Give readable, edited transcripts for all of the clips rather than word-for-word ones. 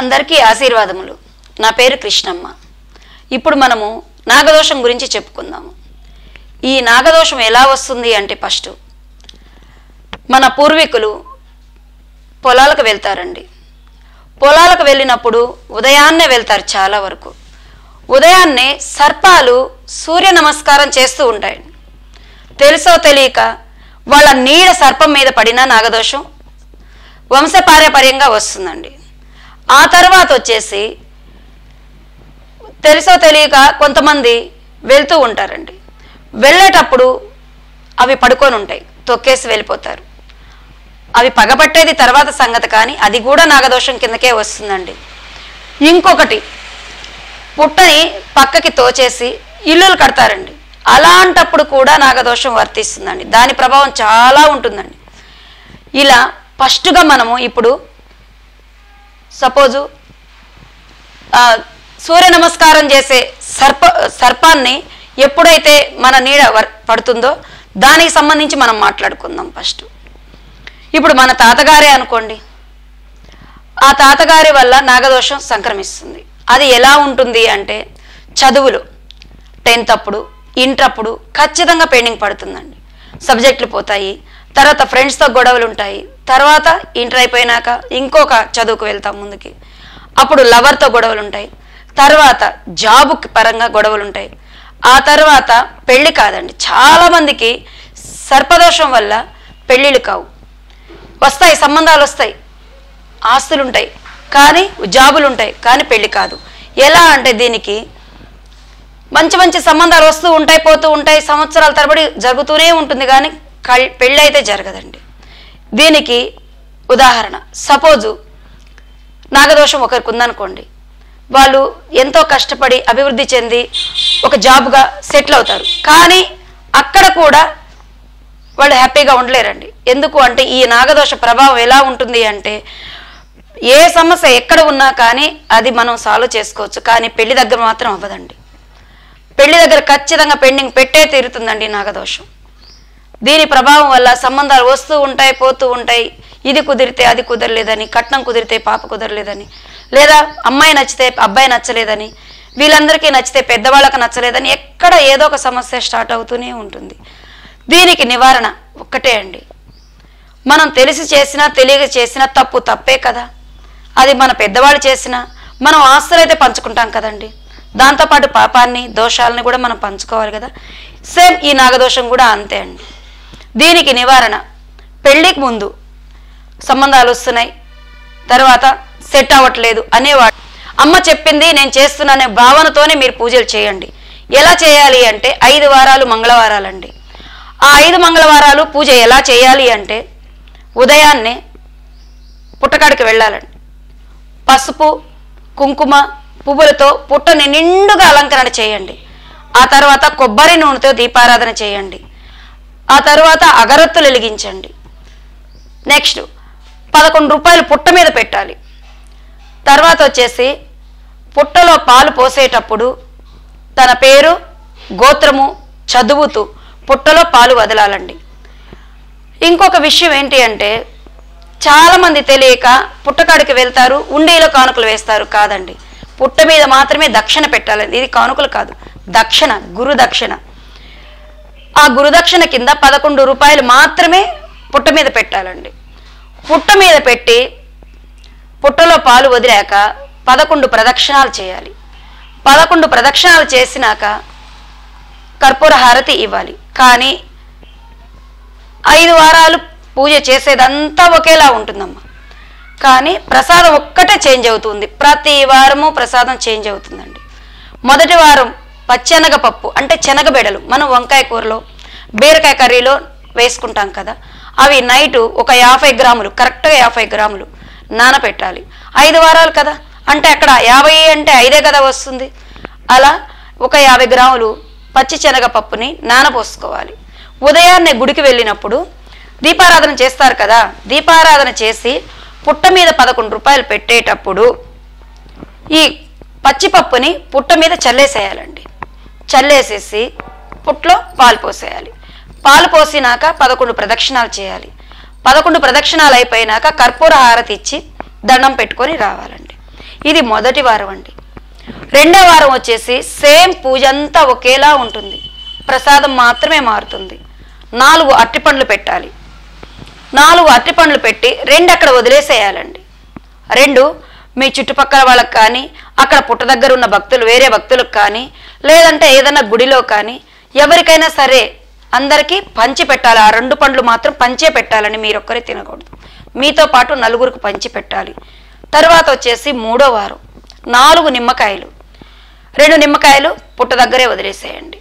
అందరికీ ఆశీర్వాదములు. నా పేరు కృష్ణమ్మ. ఇప్పుడు మనము నాగదోషం గురించి చెప్పుకుందాము. ఈ నాగదోషం ఎలా వస్తుంది అంటే, ఫస్ట్ మన పూర్వీకులు పొలాలకు వెళ్తారండి. పొలాలకు వెళ్ళినప్పుడు ఉదయాన్నే వెళ్తారు. చాలా వరకు ఉదయాన్నే సర్పాలు సూర్య నమస్కారం చేస్తూ ఉంటాయి. తెలుసో తెలియక వాళ్ళ నీడ సర్పం మీద పడిన నాగదోషం వంశపారపర్యంగా వస్తుందండి. ఆ తర్వాత వచ్చేసి తెలుసో తెలియక కొంతమంది వెళ్తూ ఉంటారండి. వెళ్ళేటప్పుడు అవి పడుకొని ఉంటాయి, తొక్కేసి వెళ్ళిపోతారు. అవి పగబట్టేది తర్వాత సంగతి, కానీ అది కూడా నాగదోషం కిందకే వస్తుందండి. ఇంకొకటి, పుట్టని పక్కకి తోచేసి ఇల్లులు కడతారండి. అలాంటప్పుడు కూడా నాగదోషం వర్తిస్తుందండి. దాని ప్రభావం చాలా ఉంటుందండి. ఇలా ఫస్ట్గా మనము ఇప్పుడు సపోజు సూర్య నమస్కారం చేసే సర్పాన్ని ఎప్పుడైతే మన నీడ పడుతుందో దానికి సంబంధించి మనం మాట్లాడుకుందాం. ఫస్ట్ ఇప్పుడు మన తాతగారే అనుకోండి. ఆ తాతగారి వల్ల నాగదోషం సంక్రమిస్తుంది. అది ఎలా ఉంటుంది అంటే, చదువులు 10th అప్పుడు, ఇంటర్ అప్పుడు ఖచ్చితంగా పెండింగ్ పడుతుందండి. సబ్జెక్టులు పోతాయి, తర్వాత ఫ్రెండ్స్తో గొడవలు ఉంటాయి, తర్వాత ఇంటర్ అయిపోయినాక ఇంకొక చదువుకు వెళ్తాం ముందుకి. అప్పుడు లవర్తో గొడవలు ఉంటాయి, తర్వాత జాబ్ పరంగా గొడవలు ఉంటాయి, ఆ తర్వాత పెళ్ళి కాదండి. చాలామందికి సర్పదోషం వల్ల పెళ్ళిళ్ళు కావు, వస్తాయి సంబంధాలు, వస్తాయి ఆస్తులు ఉంటాయి, కానీ జాబులు ఉంటాయి, కానీ పెళ్ళి కాదు. ఎలా అంటే, దీనికి మంచి మంచి సంబంధాలు వస్తూ ఉంటాయి, పోతూ ఉంటాయి, సంవత్సరాల తరబడి జరుగుతూనే ఉంటుంది, కానీ పెళ్ళి అయితే జరగదండి. దీనికి ఉదాహరణ, సపోజు నాగదోషం ఒకరికి ఉందనుకోండి. వాళ్ళు ఎంతో కష్టపడి అభివృద్ధి చెంది ఒక జాబ్గా సెటిల్ అవుతారు, కానీ అక్కడ కూడా వాళ్ళు హ్యాపీగా ఉండలేరండి. ఎందుకు అంటే, ఈ నాగదోష ప్రభావం ఎలా ఉంటుంది అంటే, ఏ సమస్య ఎక్కడ ఉన్నా కానీ అది మనం సాల్వ్ చేసుకోవచ్చు, కానీ పెళ్లి దగ్గర మాత్రం అవ్వదండి. పెళ్లి దగ్గర ఖచ్చితంగా పెండింగ్ పెట్టే తీరుతుందండి నాగదోషం. దీని ప్రభావం వల్ల సంబంధాలు వస్తూ ఉంటాయి, పోతూ ఉంటాయి. ఇది కుదిరితే అది కుదరలేదని, కట్నం కుదిరితే పాప కుదరలేదని, లేదా అమ్మాయి నచ్చితే అబ్బాయి నచ్చలేదని, వీళ్ళందరికీ నచ్చితే పెద్దవాళ్ళకి నచ్చలేదని, ఎక్కడ ఏదో ఒక సమస్య స్టార్ట్ అవుతూనే ఉంటుంది. దీనికి నివారణ ఒక్కటే అండి. మనం తెలిసి చేసినా తెలియక చేసినా తప్పు తప్పే కదా. అది మన పెద్దవాళ్ళు చేసినా మనం ఆస్తులు అయితే పంచుకుంటాం కదండి, దాంతోపాటు పాపాన్ని దోషాలని కూడా మనం పంచుకోవాలి కదా. సేమ్ ఈ నాగదోషం కూడా అంతే అండి. దీనికి నివారణ, పెళ్ళికి ముందు సంబంధాలు వస్తున్నాయి, తర్వాత సెట్ అవ్వట్లేదు అనేవాడు, అమ్మ చెప్పింది నేను చేస్తున్నానే భావనతోనే మీరు పూజలు చేయండి. ఎలా చేయాలి అంటే, 5 వారాలు మంగళవారాలండి. ఆ 5 మంగళవారాలు పూజ ఎలా చేయాలి అంటే, ఉదయాన్నే పుట్టకాడికి వెళ్ళాలండి. పసుపు కుంకుమ పువ్వులతో పుట్టని నిండుగా అలంకరణ చేయండి. ఆ తర్వాత కొబ్బరి నూనెతో దీపారాధన చేయండి. ఆ తర్వాత అగరత్తులు వెలిగించండి. నెక్స్ట్, 11 రూపాయలు పుట్ట మీద పెట్టాలి. తర్వాత వచ్చేసి పుట్టలో పాలు పోసేటప్పుడు తన పేరు గోత్రము చదువుతూ పుట్టలో పాలు వదలాలండి. ఇంకొక విషయం ఏంటి అంటే, చాలామంది తెలియక పుట్టకాడికి వెళ్తారు, ఉండేలో కానుకలు వేస్తారు. కాదండి, పుట్ట మీద మాత్రమే దక్షిణ పెట్టాలండి. ఇది కానుకలు కాదు, దక్షిణ, గురు దక్షిణ. ఆ గురుదక్షిణ కింద 11 రూపాయలు మాత్రమే పుట్ట మీద పెట్టాలండి. పుట్ట మీద పెట్టి పుట్టలో పాలు వదిలాక 11 ప్రదక్షిణాలు చేయాలి. 11 ప్రదక్షిణాలు చేసినాక కర్పూర హారతి ఇవ్వాలి. కానీ 5 వారాలు పూజ చేసేదంతా ఒకేలా ఉంటుందమ్మా, కానీ ప్రసాదం ఒక్కటే చేంజ్ అవుతుంది. ప్రతి వారము ప్రసాదం చేంజ్ అవుతుందండి. మొదటి వారం పచ్చెనగ పప్పు అంటే శనగబెడలు, మనం వంకాయ కూరలో బీరకాయ కర్రీలో వేసుకుంటాం కదా, అవి నైటు ఒక 50 గ్రాములు, కరెక్ట్గా 50 గ్రాములు నానపెట్టాలి. 5 వారాలు కదా, అంటే అక్కడ 50 అంటే 5 కదా వస్తుంది. అలా ఒక 50 గ్రాములు పచ్చి శనగ పప్పుని నానపోసుకోవాలి. ఉదయాన్నే గుడికి వెళ్ళినప్పుడు దీపారాధన చేస్తారు కదా, దీపారాధన చేసి పుట్ట మీద 11 రూపాయలు పెట్టేటప్పుడు ఈ పచ్చిపప్పుని పుట్ట మీద చల్లేసేయాలండి. చల్లేసేసి పుట్టలో పాలు పోసేయాలి. పాలు పోసినాక 11 ప్రదక్షిణాలు చేయాలి. 11 ప్రదక్షిణాలు అయిపోయినాక కర్పూర హారతి ఇచ్చి దండం పెట్టుకొని రావాలండి. ఇది మొదటి వారం అండి. రెండో వారం వచ్చేసి సేమ్ పూజ అంతా ఒకేలా ఉంటుంది, ప్రసాదం మాత్రమే మారుతుంది. 4 అరటిపండ్లు పెట్టాలి. 4 అరటిపండ్లు పెట్టి 2 అక్కడ వదిలేసేయాలండి. 2 మీ చుట్టుపక్కల వాళ్ళకి కానీ, అక్కడ పుట్ట దగ్గర ఉన్న భక్తులు వేరే భక్తులకు కానీ, లేదంటే ఏదైనా గుడిలో కానీ ఎవరికైనా సరే అందరికీ పంచి పెట్టాలి. ఆ 2 పండ్లు మాత్రం పంచే పెట్టాలని, మీరొక్కరే తినకూడదు, మీతో పాటు నలుగురికి పంచి పెట్టాలి. తర్వాత వచ్చేసి మూడో వారం 4 నిమ్మకాయలు, 2 నిమ్మకాయలు పుట్ట దగ్గరే వదిలేసేయండి.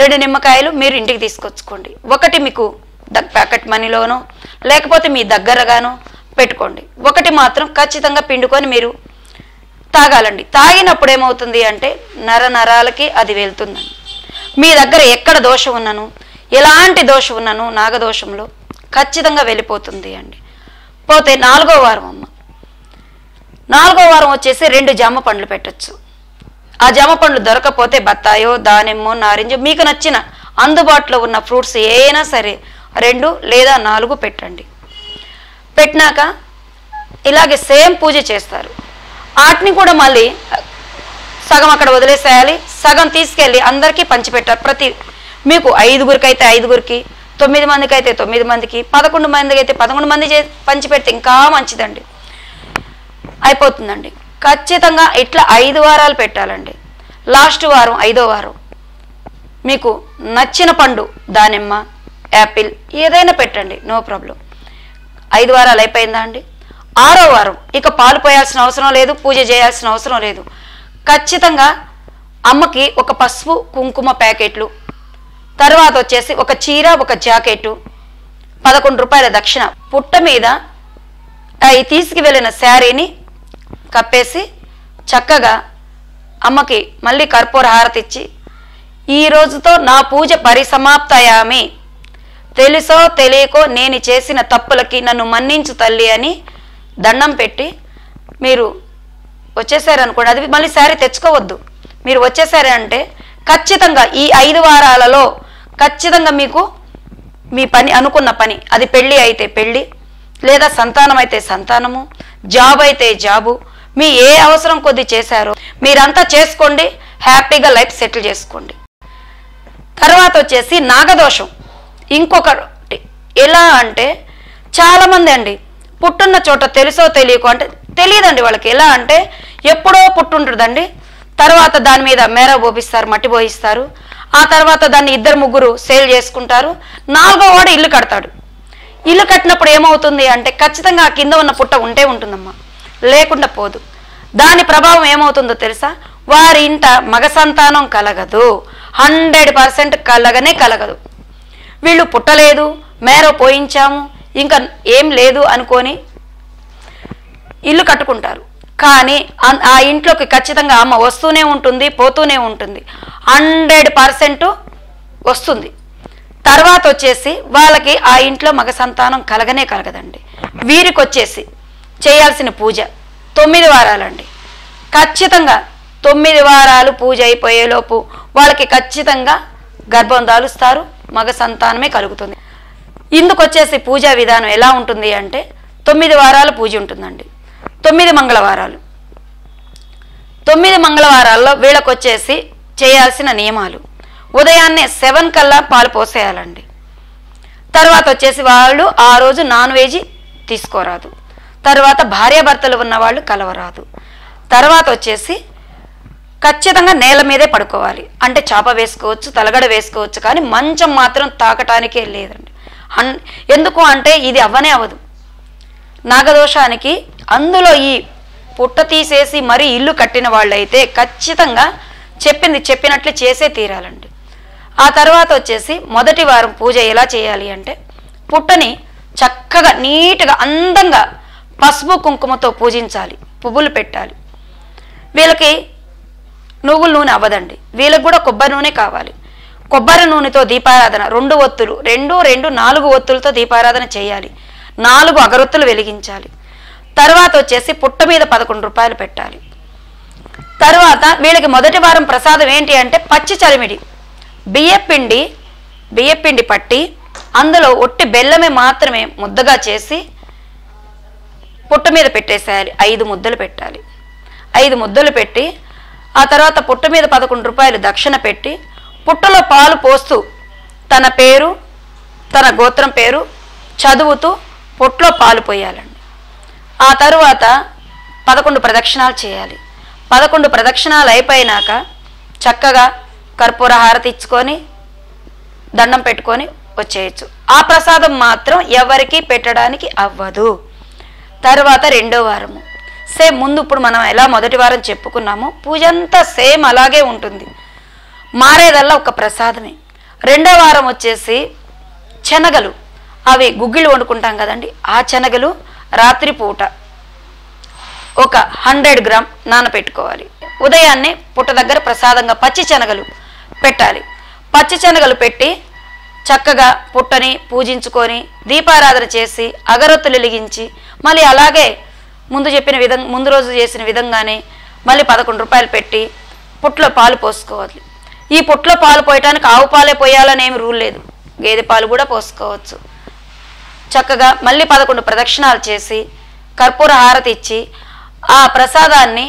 2 నిమ్మకాయలు మీరు ఇంటికి తీసుకొచ్చుకోండి. 1 మీకు ప్యాకెట్ మనీలోనో లేకపోతే మీ దగ్గరగానో పెట్టుకోండి. 1 మాత్రం ఖచ్చితంగా పిండుకొని మీరు తాగాలండి. తాగినప్పుడు ఏమవుతుంది అంటే నరనరాలకి అది వెళ్తుందండి. మీ దగ్గర ఎక్కడ దోషం ఉన్నాను, ఎలాంటి దోషం ఉన్నాను నాగదోషంలో ఖచ్చితంగా వెళ్ళిపోతుంది అండి. పోతే 4వ వారం అమ్మ, 4వ వారం వచ్చేసి 2 జామ పండ్లు పెట్టచ్చు. ఆ జామ పండ్లు దొరకపోతే బత్తాయో దానిమ్మో నారింజ మీకు నచ్చిన అందుబాటులో ఉన్న ఫ్రూట్స్ ఏనా సరే 2 లేదా 4 పెట్టండి. పెట్టినాక ఇలాగే సేమ్ పూజ చేస్తారు. వాటిని కూడా మళ్ళీ సగం అక్కడ వదిలేసేయాలి, సగం తీసుకెళ్ళి అందరికీ పంచిపెట్టాలి. మీకు 5గురికి అయితే 5గురికి, 9 మందికి అయితే 9 మందికి, 11 మందికి అయితే 11 మంది పంచిపెడితే ఇంకా మంచిదండి. అయిపోతుందండి. ఖచ్చితంగా ఇట్లా 5 వారాలు పెట్టాలండి. లాస్ట్ వారం 5వ వారం మీకు నచ్చిన పండు దానిమ్మ, యాపిల్ ఏదైనా పెట్టండి, నో ప్రాబ్లం. 5 వారాలు అయిపోయిందా అండి. 6వ వారం ఇక పాలు పోయాల్సిన అవసరం లేదు, పూజ చేయాల్సిన అవసరం లేదు. ఖచ్చితంగా అమ్మకి 1 పసుపు కుంకుమ ప్యాకెట్లు, తర్వాత వచ్చేసి 1 చీర, 1 జాకెట్టు, 11 రూపాయల దక్షిణ పుట్ట మీద ఈ తీసుకువెళ్ళిన శారీని కప్పేసి చక్కగా అమ్మకి మళ్ళీ కర్పూర హారతి ఇచ్చి, ఈ రోజుతో నా పూజ పరిసమాప్తయామి, తెలుసో తెలియకో నేను చేసిన తప్పులకి నన్ను మన్నించు తల్లి అని దండం పెట్టి మీరు వచ్చేసారనుకోండి. అది మళ్ళీ శారీ తెచ్చుకోవద్దు. మీరు వచ్చేసారే అంటే ఖచ్చితంగా ఈ 5 వారాలలో ఖచ్చితంగా మీకు మీ పని, అనుకున్న పని, అది పెళ్ళి అయితే పెళ్ళి, లేదా సంతానం అయితే సంతానము, జాబ్ అయితే జాబు, మీ ఏ అవసరం కొద్ది చేశారో మీరంతా చేసుకోండి, హ్యాపీగా లైఫ్ సెటిల్ చేసుకోండి. తర్వాత వచ్చేసి నాగదోషం ఇంకొకటి. ఎలా అంటే చాలామంది అండి పుట్టున్న చోట తెలుసో తెలియకో అంటే తెలియదండి వాళ్ళకి. ఎలా అంటే ఎప్పుడో పుట్టుంటుందండి, తర్వాత దాని మీద మేర పోపిస్తారు, మట్టి పోయిస్తారు, ఆ తర్వాత దాన్ని 2-3 సేల్ చేసుకుంటారు. 4వ వాడు ఇల్లు కడతాడు. ఇల్లు కట్టినప్పుడు ఏమవుతుంది అంటే ఖచ్చితంగా ఆ కింద ఉన్న పుట్ట ఉంటే ఉంటుందమ్మా, లేకుండా పోదు. దాని ప్రభావం ఏమవుతుందో తెలుసా, వారి ఇంట మగ సంతానం కలగదు, 100% కలగనే కలగదు. వీళ్ళు పుట్టలేదు, మేర పోయించాము, ఇంకా ఏం లేదు అనుకొని ఇల్లు కట్టుకుంటారు. కానీ ఆ ఇంట్లోకి ఖచ్చితంగా అమ్మ వస్తూనే ఉంటుంది, పోతూనే ఉంటుంది, 100% వస్తుంది. తర్వాత వచ్చేసి వాళ్ళకి ఆ ఇంట్లో మగ సంతానం కలగనే కలగదండి. వీరికి వచ్చేసి చేయాల్సిన పూజ 9 వారాలండి. ఖచ్చితంగా 9 వారాలు పూజ అయిపోయేలోపు వాళ్ళకి ఖచ్చితంగా గర్భం దాలుస్తారు, మగ సంతానమే కలుగుతుంది. ఇందుకు వచ్చేసి పూజా విధానం ఎలా ఉంటుంది అంటే 9 వారాలు పూజ ఉంటుందండి. 9 మంగళవారాలు, 9 మంగళవారాల్లో వీళ్ళకు వచ్చేసి చేయాల్సిన నియమాలు, ఉదయాన్నే 7 కల్లా పాలు పోసేయాలండి. తర్వాత వచ్చేసి వాళ్ళు ఆ రోజు నాన్ వెజ్ తీసుకోరాదు, తర్వాత భార్యాభర్తలు ఉన్నవాళ్ళు కలవరాదు. తర్వాత వచ్చేసి ఖచ్చితంగా నేల మీదే పడుకోవాలి. అంటే చాప వేసుకోవచ్చు, తలగడ వేసుకోవచ్చు, కానీ మంచం మాత్రం తాకటానికే లేదండి. ఎందుకు అంటే ఇది అవ్వనే అవ్వదు నాగదోషానికి. అందులో ఈ పుట్ట తీసేసి మరీ ఇల్లు కట్టిన వాళ్ళైతే ఖచ్చితంగా చెప్పింది చెప్పినట్లు చేసే తీరాలండి. ఆ తర్వాత వచ్చేసి మొదటి వారం పూజ ఎలా చేయాలి అంటే పుట్టని చక్కగా నీట్గా అందంగా పసుపు కుంకుమతో పూజించాలి, పువ్వులు పెట్టాలి. వీళ్ళకి నువ్వుల నూనె అవ్వదండి, వీళ్ళకి కూడా కొబ్బరి నూనె కావాలి. కొబ్బరి నూనెతో దీపారాధన 2 ఒత్తులు, 2, 2, 4 ఒత్తులతో దీపారాధన చేయాలి. 4 అగరొత్తులు వెలిగించాలి. తర్వాత వచ్చేసి పుట్ట మీద 11 రూపాయలు పెట్టాలి. తర్వాత వీళ్ళకి మొదటి వారం ప్రసాదం ఏంటి అంటే పచ్చి చలిమిడి, బియ్యపిండి పట్టి అందులో ఒట్టి బెల్లమే మాత్రమే ముద్దగా చేసి పుట్ట మీద పెట్టేసేయాలి. 5 ముద్దలు పెట్టాలి. ఐదు ముద్దలు పెట్టి ఆ తర్వాత పుట్ట మీద 11 రూపాయలు దక్షిణ పెట్టి పుట్టలో పాలు పోస్తూ తన పేరు తన గోత్రం పేరు చదువుతూ పుట్టలో పాలు పోయాలండి. ఆ తర్వాత 11 ప్రదక్షిణాలు చేయాలి. 11 ప్రదక్షిణాలు అయిపోయినాక చక్కగా కర్పూర హారతి ఇచ్చుకొని దండం పెట్టుకొని వచ్చేయచ్చు. ఆ ప్రసాదం మాత్రం ఎవరికి పెట్టడానికి అవ్వదు. తర్వాత రెండో వారము సేమ్ ముందు ఇప్పుడు మనం ఎలా మొదటి వారం చెప్పుకున్నామో పూజ అంతా సేమ్ అలాగే ఉంటుంది, మారేదల్లా ఒక ప్రసాదమే. రెండో వారం వచ్చేసి శనగలు, అవి గుగ్గిళ్ళు వండుకుంటాం కదండి, ఆ శనగలు రాత్రిపూట ఒక 100 గ్రాములు నానపెట్టుకోవాలి. ఉదయాన్నే పుట్ట దగ్గర ప్రసాదంగా పచ్చి శనగలు పెట్టాలి. పచ్చి శనగలు పెట్టి చక్కగా పుట్టని పూజించుకొని దీపారాధన చేసి అగరొత్తులు వెలిగించి మళ్ళీ అలాగే ముందు చెప్పిన విధంగా ముందు రోజు చేసిన విధంగానే మళ్ళీ 11 రూపాయలు పెట్టి పుట్లో పాలు పోసుకోవాలి. ఈ పుట్లో పాలు పోయటానికి ఆవు పాలే పోయాలనేమి రూల్ లేదు, గేదె పాలు కూడా పోసుకోవచ్చు. చక్కగా మళ్ళీ 11 ప్రదక్షిణాలు చేసి కర్పూర హారతి ఇచ్చి ఆ ప్రసాదాన్ని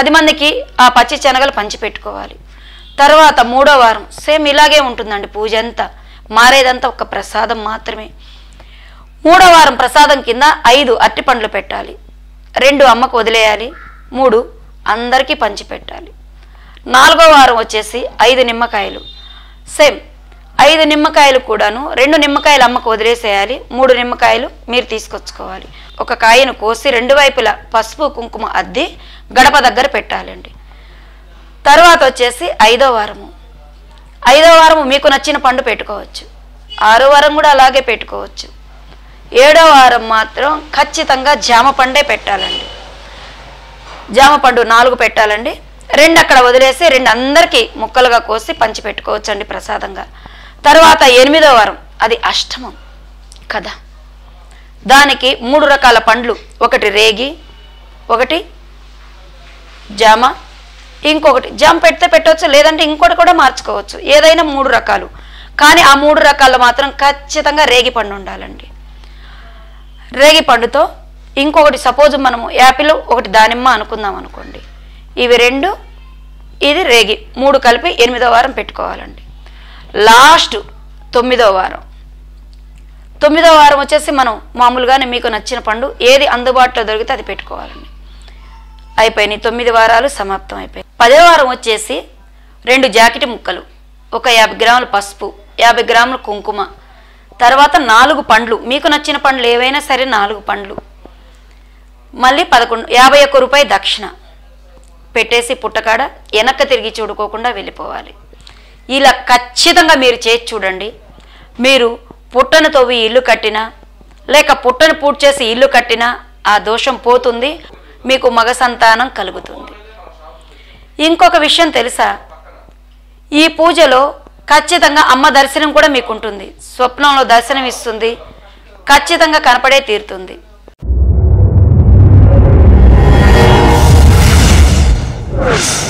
10 మందికి ఆ పచ్చి శనగలు పంచిపెట్టుకోవాలి. తర్వాత మూడో వారం సేమ్ ఇలాగే ఉంటుందండి, పూజ అంతా మారేదంతా ఒక ప్రసాదం మాత్రమే. మూడో వారం ప్రసాదం కింద 5 అరటిపండ్లు పెట్టాలి, 2 అమ్మకు వదిలేయాలి, 3 అందరికీ పంచిపెట్టాలి. నాలుగో వారం వచ్చేసి 5 నిమ్మకాయలు, సేమ్ 5 నిమ్మకాయలు కూడాను, 2 నిమ్మకాయలు అమ్మకు వదిలేసేయాలి, 3 నిమ్మకాయలు మీరు తీసుకొచ్చుకోవాలి. ఒక కాయను కోసి 2 వైపులా పసుపు కుంకుమ అద్ది గడప దగ్గర పెట్టాలండి. తర్వాత వచ్చేసి ఐదో వారము మీకు నచ్చిన పండు పెట్టుకోవచ్చు. ఆరో వారం కూడా అలాగే పెట్టుకోవచ్చు. 7వ వారం మాత్రం ఖచ్చితంగా జామ పండే పెట్టాలండి. జామ పండు 4 పెట్టాలండి, 2 అక్కడ వదిలేసి 2 అందరికీ ముక్కలుగా కోసి పంచి పెట్టుకోవచ్చు అండి ప్రసాదంగా. తర్వాత 8వ వారం అది అష్టమం కదా, దానికి 3 రకాల పండ్లు, ఒకటి రేగి, ఒకటి జామ, ఇంకొకటి జామ పెడితే పెట్టవచ్చు లేదంటే ఇంకోటి కూడా మార్చుకోవచ్చు, ఏదైనా 3 రకాలు. కానీ ఆ 3 రకాలు మాత్రం ఖచ్చితంగా రేగి పండు ఉండాలండి. రేగి పండుతో ఇంకొకటి సపోజ్ మనము యాపిల్ ఒకటి దానిమ్మ అనుకుందాం అనుకోండి, ఇవి 2 ఇది రేగి 3 కలిపి 8వ వారం పెట్టుకోవాలండి. లాస్ట్ 9వ వారం. 9వ వారం వచ్చేసి మనం మామూలుగానే మీకు నచ్చిన పండు ఏది అందుబాటులో దొరికితే అది పెట్టుకోవాలండి. అయిపోయినాయి 9 వారాలు సమాప్తం అయిపోయాయి. 10వ వారం వచ్చేసి 2 జాకెట్ ముక్కలు, ఒక 50 గ్రాముల పసుపు, 50 గ్రాముల కుంకుమ, తర్వాత 4 పండ్లు, మీకు నచ్చిన పండ్లు ఏవైనా సరే 4 పండ్లు, మళ్ళీ 51 రూపాయి దక్షిణ పెట్టేసి పుట్టకాడ వెనక్కి తిరిగి చూడుకోకుండా వెళ్ళిపోవాలి. ఇలా ఖచ్చితంగా మీరు చేసి చూడండి. మీరు పుట్టను తవ్వి ఇల్లు కట్టినా లేక పుట్టను పూర్తి చేసి ఇల్లు కట్టినా ఆ దోషం పోతుంది, మీకు మగ సంతానం కలుగుతుంది. ఇంకొక విషయం తెలుసా, ఈ పూజలో ఖచ్చితంగా అమ్మ దర్శనం కూడా మీకు ఉంటుంది, స్వప్నంలో దర్శనం ఇస్తుంది, ఖచ్చితంగా కనపడే తీరుతుంది.